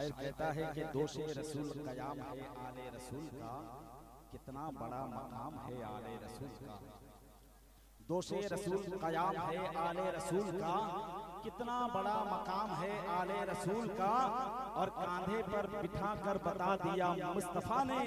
शायर कहता है कि दोषे रसूल कयाम है आले रसूल का, कितना बड़ा मकाम है आले रसूल का। दोषे रसूल कयाम है आले रसूल का, कितना बड़ा मकाम है आले रसूल का। और कांधे पर बिठा कर बता दिया मुस्तफा ने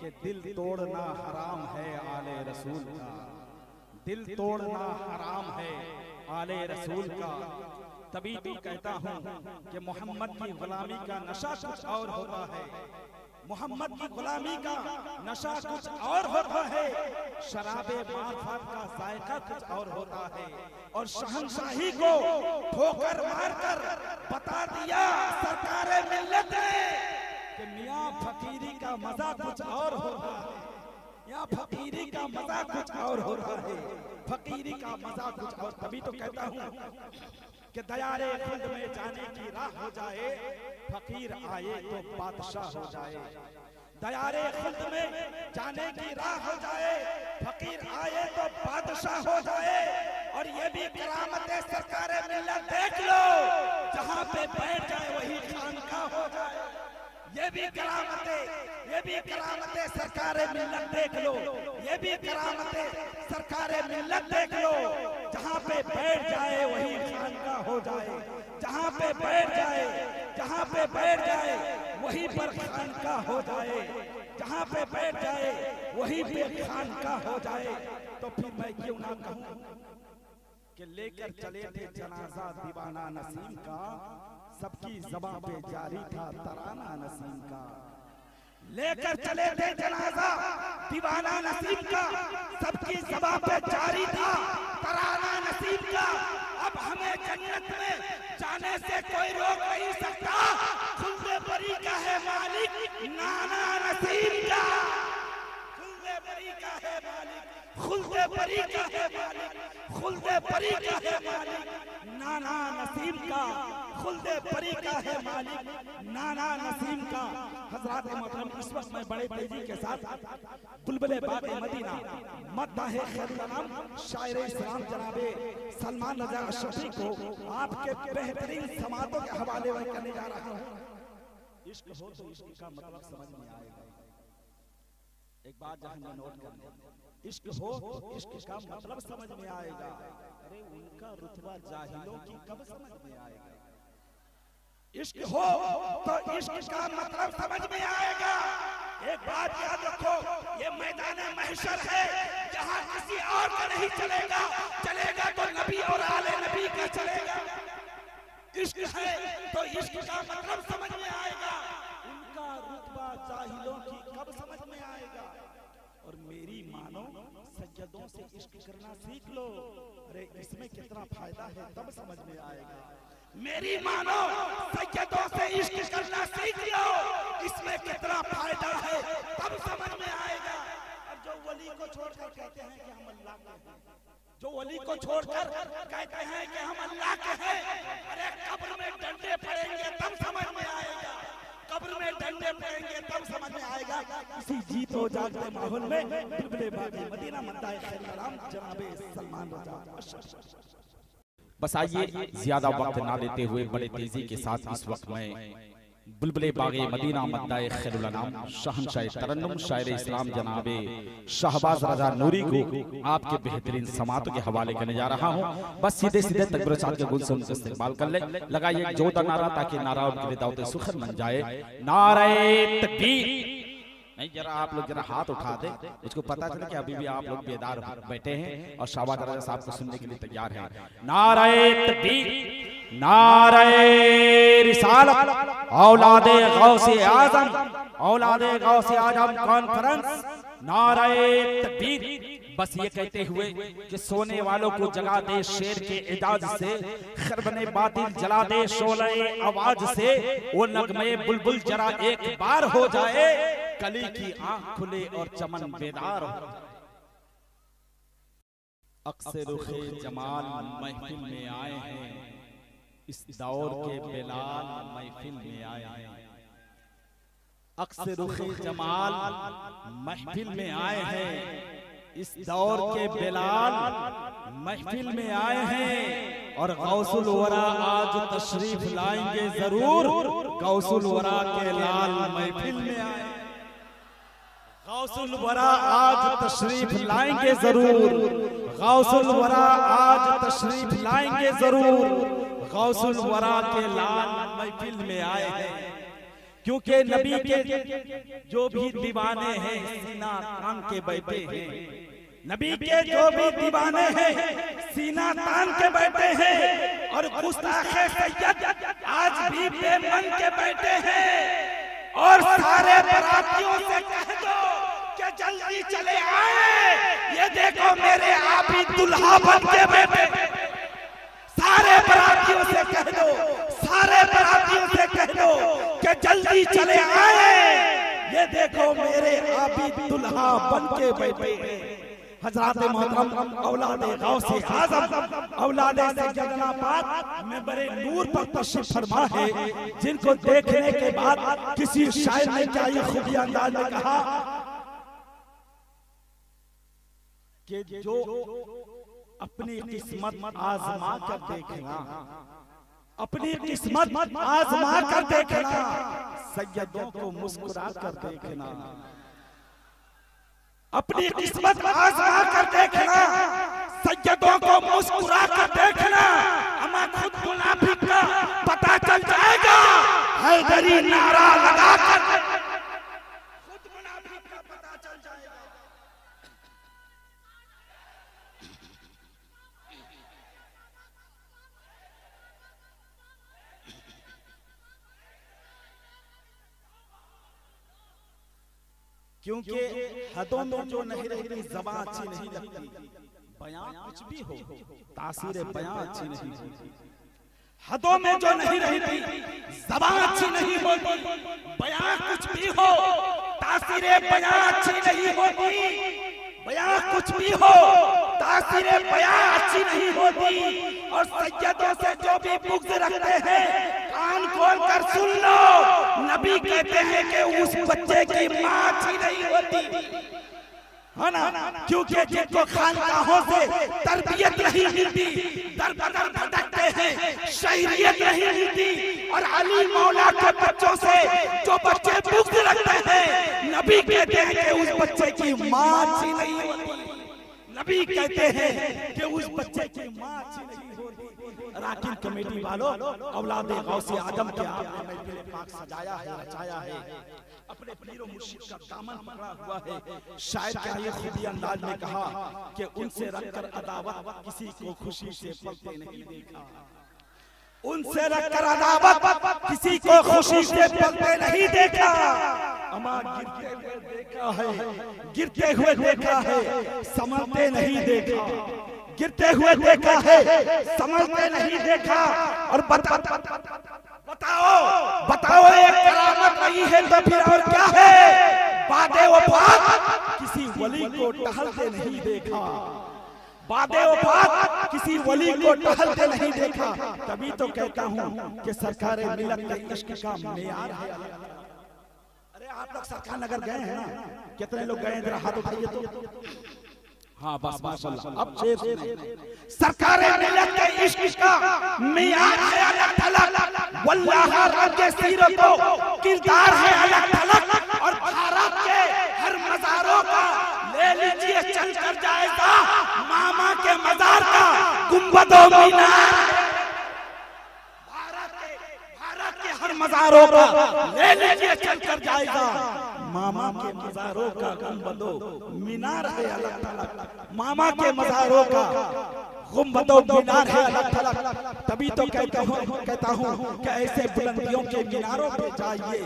कि दिल तोड़ना हराम है आले रसूल का। दिल तोड़ना हराम है आले रसूल का। तभी तो कहता हूँ कि मोहम्मद की गुलामी का नशा कुछ और होता है। मोहम्मद की गुलामी का नशा कुछ और होता है। शराबे मार्फत का जायका कुछ और होता है। और शहनशाही को ठोकर मारकर बता दिया सरकारे मिल्लत ने कि मियाँ फकीरी का मजा कुछ और होता है। यहाँ फकीरी का मजा कुछ और हो रहा है। फकीरी का मजा कुछ और। तभी तो कहता हूँ कि दयारे खुद में जाने की राह हो जाए, फकीर आए तो बादशाह हो जाए। दयारे खुद में जाने की राह हो जाए, फकीर आए तो बादशाह हो जाए। और ये भी करामत सरकारे मिल्लत देख लो, जहाँ पे बैठ जाए वही खानका हो जाए। ये भी करामतें सरकारे मिल्लत देख लो। ये भी करामतें सरकारे मिल्लत देख लो, जहाँ पे बैठ जाए वही खानका हो जाए। जहाँ पे बैठ जाए वही पर खानका हो जाए। जहाँ पे बैठ जाए वही पे खानका हो जाए। तो फिर मैं क्यों ना कहूँ कि लेकर चले थे जनाजा दीवाना नसीम का, सबकी ज़बान पे जारी था तराना नसीम का। लेकर चले थे जनाजा दीवाना नसीम का, सबकी ज़बान पे जारी था तराना नसीम का। अब हमें जन्नत में जाने से कोई रोक नहीं सकता, खुल्ले बरी का है मालिक नाना नसीम का। खुल्ले बरी का है मालिक, खुल्दे परी का है मालिक, खुल्दे परी का है मालिक नाना नसीम का। खुल्दे परी का है मालिक नाना नसीम का। हजरात मोहतरम, इस वक्त मैं बड़े तेजी के साथ बुलबुले बात मदीना मद्दा है खैर का नाम शायर इस्लाम जनाबे सलमान रजा शफी को आपके बेहतरीन समातों के हवाले में करने जा रहा हूँ। इश्क हो तो इश्क का मतलब समझ में आएगा। एक बात जहन में नोट कर लें, इश्क हो इश्क का मतलब समझ में आएगा। अरे उनका रुतबा जाहिलों की कब समझ में आएगा। इश्क हो तो इश्क का मतलब समझ में आएगा। एक बात याद रखो, ये मैदान महशर है, जहाँ किसी और का नहीं चलेगा। चलेगा तो नबी और आले नबी का चलेगा। इश्क है तो इश्क का मतलब समझ में आएगा। उनका रुतबा जाहिलों की कब समझ में आएगा। और मेरी मानो सज्जदों से इश्क करना सीख लो। अरे इसमें कितना फायदा है तब समझ में आएगा। मेरी मानो सज्जदों से इश्क करना सीख लो, इसमें कितना फायदा है तब समझ में आएगा। और जो वली को छोड़कर कहते हैं कि हम अल्लाह के हैं, जो वली को छोड़कर कहते हैं कि हम अल्लाह के हैं, अरे कब्र में डंडे पड़ेंगे तब समझ में आएगा। कब्र में डंडे पड़ेंगे तब समझ में आएगा। इसी जीतो जागते माहौल में बिल्कुल बातें मदीना मंदाए खैर कलाम जनाबे सलमान रजा। बस आइए ज्यादा वक्त ना लेते हुए बड़े तेजी के साथ इस वक्त में बुलबुले बागे मदीना मद्दाए खैरुल अनाम शहंशाह तरन्नुम शायर इस्लाम जनाबे शाहबाज रजा नूरी को आपके बेहतरीन समातों के हवाले करने जा रहा हूं। बस सीधे सीधे तकबीर साथ के गुल से उनका इस्तेमाल कर ले, लगाइए जोरदार नारा, ताकि नारा उनके लिए दावत सुखर बन जाए। नारे तकबीर। नहीं, जरा आप लोग जरा हाथ उठा दे, उसको पता चले कि अभी भी आप लोग बेदार बैठे हैं और शाहबाज रजा साहब को सुनने के लिए तैयार हैं। नारे तकबीर, नारे रिसालत, औलाद ए गौस आजम, औलाद ए गौस आजम कॉन्फ्रेंस, नारे तकबीर। बस ये कहते हुए कि सोने वालों को जगा दे शेर के इजाज से, खरबने बातिल जला दे शोले आवाज से, वो नगमे बुलबुल जरा एक बार हो जाए, कली की आंख खुले और चमन बेदार हो। अक्सर रुखे जमाल महफिल में आए हैं, इस दौर के बेलाल महफिल में आए हैं। अक्सर रुखे जमाल महफिल में आए हैं, इस दौर के बेलाल महफिल में आए हैं। और गौसुल वरा आज तशरीफ लाएंगे जरूर। गौसुल वरा के लाल महफिल में आए, गौसुल वरा आज तशरीफ लाएंगे जरूर, गौसुल वरा आज तशरीफ लाएंगे जरूर। गौसुल वरा के लाल महफिल में आए हैं क्योंकि नबी के जो भी दीवाने हैं सीना तान के बैठे हैं, नबी के जो भी दीवाने हैं सीना तान के बैठे हैं, और गुस्ताखे सैयद आज भी बेमन के बैठे हैं। और सारे बरातियों से कह दो कि जल्दी चले आए, ये देखो मेरे आप ही दुल्हा बन के बैठे। सारे बरातियों से कह दो, सारे बरातियों से कह दो कि जल्दी चले आए, ये देखो मेरे आप ही दुल्हा बन के बैठे हैं। हजरत मोहतरम औलाद ए गौसल आज़म औलाद ए जन्नत में बड़े नूर पर तशरीफ फरमा है, जिनको देखने के बाद किसी शायर ने क्या ये खूबी अंदाज में कहा कि जो अपनी किस्मत आजमा कर देखना, अपनी किस्मत आजमा कर देखना, सैयदों को मुस्कुरा कर देखना, अपनी किस्मत आजमा कर देखना, सैयदों को मुस्कुरा कर देखना, हमें खुद गुलाबी का पता चल जाएगा। हैदरी नारा लगाकर खुद गुलाबी का पता चल जाएगा। क्योंकि हदों में जो नहीं रहती ज़बान अच्छी नहीं लगती, बयां कुछ भी हो तासीरे बयां अच्छी नहीं होती। हदों में जो नहीं रहती ज़बान अच्छी नहीं होती, बयां कुछ भी हो तासीरे बयां अच्छी नहीं होती, बयां कुछ भी हो तासीरे बयां अच्छी नहीं होती। और सैयदों से जो भी बुग़्ज़ रखते हैं कान खोल कर सुन लो, नबी कहते हैं कि उस बच्चे की माँ अच्छी नहीं होती है ना, क्योंकि जिनको खानकाहों से तरबियत नहीं मिलती, दर बदर भटकते हैं, शहरियत नहीं मिलती। और अली मौला के बच्चों से जो बच्चे बुग़्ज़ रखते हैं, नबी कहते हैं कि उस बच्चे की माँ अच्छी नहीं होती, नबी कहते हैं कि उस बच्चे की माँ अच्छी नहीं। राकिन कमेटी वालों, औलाद ए गौसे आजम के आपने महफिल पाक सजाया है, रचाया है, अपने पीरों मुर्शिद का दामन पकड़ा हुआ है। शायद क्या ये खूबी अंदाज में कहा कि उनसे रखकर अदावत किसी को खुशी से पलते नहीं देखा, उनसे रखकर अदावत किसी को खुशी से पलते नहीं देखा, अमा गिरते हुए देखा है, गिरते हुए देखा है, संभलते नहीं देखा, गिरते हुए देखा है, समझते नहीं देखा। और बताओ बताओ ये करामत नहीं है तो फिर और क्या है। वादे वफात किसी वली को टहलते नहीं देखा, वादे वफात किसी वली को टहलते नहीं देखा। तभी तो कहता हूँ कि सरकारे मिलत के इश्क का मेयार है। अरे आप लोग सरकार नगर गए हैं ना, कितने लोग गए, जरा हाथ उठाइए तो। हाँ बस माशाल्लाह। अब सरकारे मिलत के इश्क का मियार है अलग थलग, वल्लाह रब के सीरत को किरदार है अलग थलग। और भारत के हर मज़ारों का ले लीजिए चल कर जाएगा, मामा के मज़ार का गुंबद और मीनार। भारत के हर मज़ारों का ले लीजिए चल कर जाएगा, मामा के मज़ारों का गुंबदो मीनार है अलग थलग, मामा के मज़ारों का गुंबदो मीनार है अलग थलग। तभी तो कहता हूँ कि ऐसे बुलंदियों के मीनारों पे जाइए,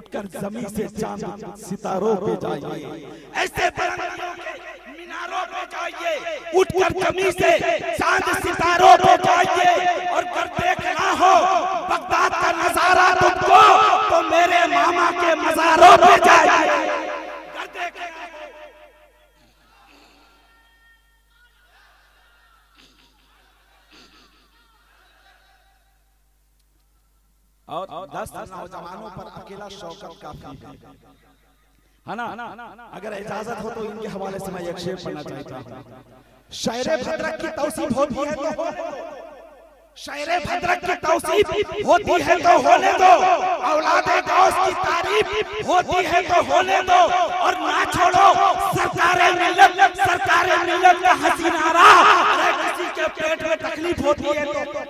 उठकर जमीन से चांद सितारों पे जाइए, ऐसे बुलंदियों के मीनारों पे जाइए, उठकर जमीन से चांद सितारों पे जाइए। और अगर देखना हो बगदाद का नजारा तुमको, तो मेरे मामा के मज़ारों पे जाइए। और 10 नौजवानों पर अकेला शौकत काफी है ना। अगर इजाजत हो तो इनके हवाले से मैं एक शेर पढ़ना चाहता हूँ। शायर भद्रक की तौसीफ होती है तो शायरे भद्रक की तौसीफ होती है तो होने दो, औलादे गौस की तारीफ होती है तो होने दो, और ना छोड़ो सरकारे मिलत का हसीना राह। अरे किसी के पेट में तकलीफ होती है तो,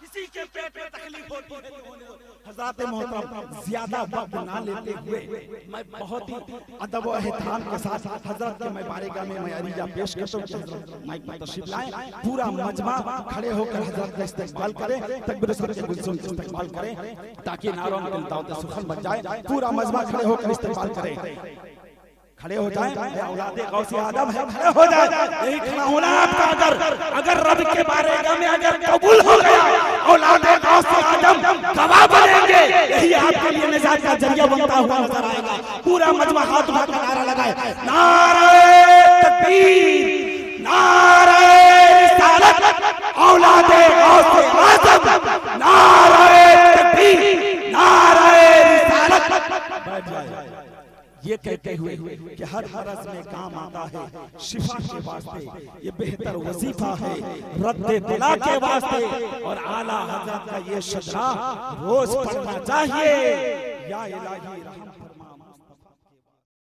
किसी के पेट में तकलीफ होती है तो होने दो। हज़रत मोहतरम, ज्यादा वक्त ना लेते हुए मैं बहुत ही अदब व एहतराम के साथ हजरत के मबारकगाह में मैं अरीज़ा पेश करता हूं। माइक पर तशरीफ लाएं, पूरा मजमा खड़े होकर हजरत का इस्तकबाल करें, तकबीर से इस्तकबाल करें ताकि नारों में दावत सुखन बच जाए। पूरा मजमा खड़े होकर इस्तकबाल करें, खड़े हो जाए। औलादे गौसे आदम है, खड़े हो जाए, यही खड़ा होना आपका अदर। अगर रब के बारगाह में अगर कबूल हो गया, औलादे गौसे आदम गवाह बनेंगे, यही आपके लिए निजात का जरिया बनता हुआ नजर आएगा। पूरा मजमा हाथ उठाकर नारा लगाए, नारे तकबीर, नारे रिसालत, औलादे गौसे आदम, नारे तकबीर, नारे रिसालत। बैठ जाए, ये कहते हुए कि हर हरज में काम आता है शिफा के वास्ते, ये बेहतर वजीफा है रद्दे दिला के वास्ते, और आला हजरत का ये शजरा रोज पढ़ना चाहिए। या इलाही रहम